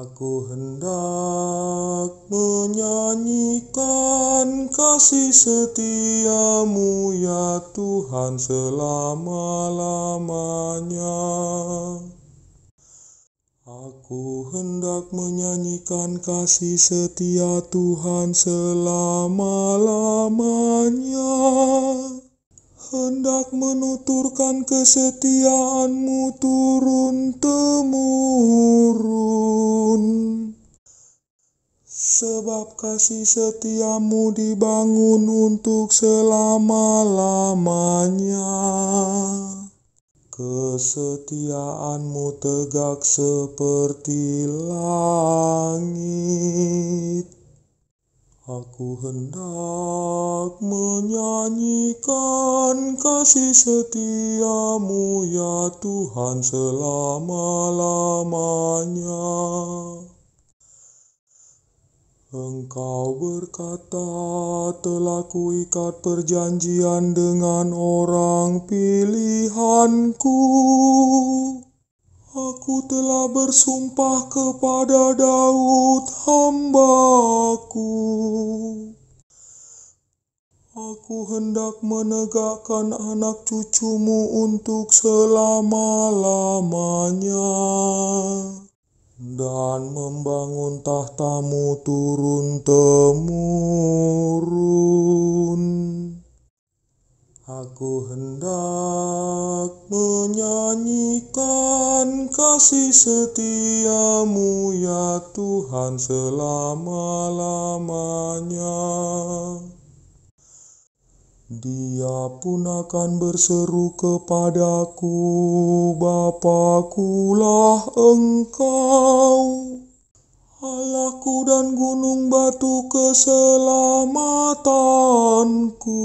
Aku hendak menyanyikan kasih setiamu ya Tuhan selama-lamanya. Aku hendak menyanyikan kasih setia Tuhan selama-lamanya. Hendak menuturkan kesetiaan-Mu turun-temurun. Sebab kasih setia-Mu dibangun untuk selama-lamanya. Kesetiaan-Mu tegak seperti langit. Aku hendak menyanyikan kasih setiamu ya Tuhan selama-lamanya. Engkau berkata telah kuikat perjanjian dengan orang pilihanku. Aku telah bersumpah kepada Daud hambaku. Aku hendak menegakkan anak cucumu untuk selama-lamanya. Dan membangun tahtamu turun-temurun. Aku hendak menyanyikan kasih setiamu ya Tuhan selama-lamanya. Dia pun akan berseru kepadaku, Bapakulah Engkau, Allahku dan gunung batu keselamatanku.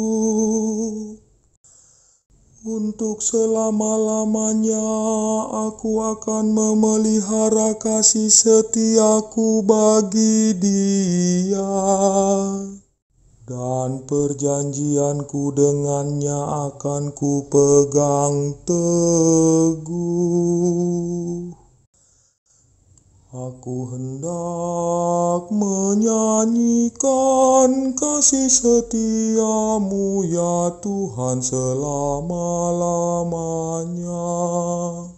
Untuk selama-lamanya aku akan memelihara kasih setiaku bagi dia. Dan perjanjianku dengannya akan kupegang teguh. Aku hendak menyanyikan kasih setiamu ya Tuhan selama-lamanya.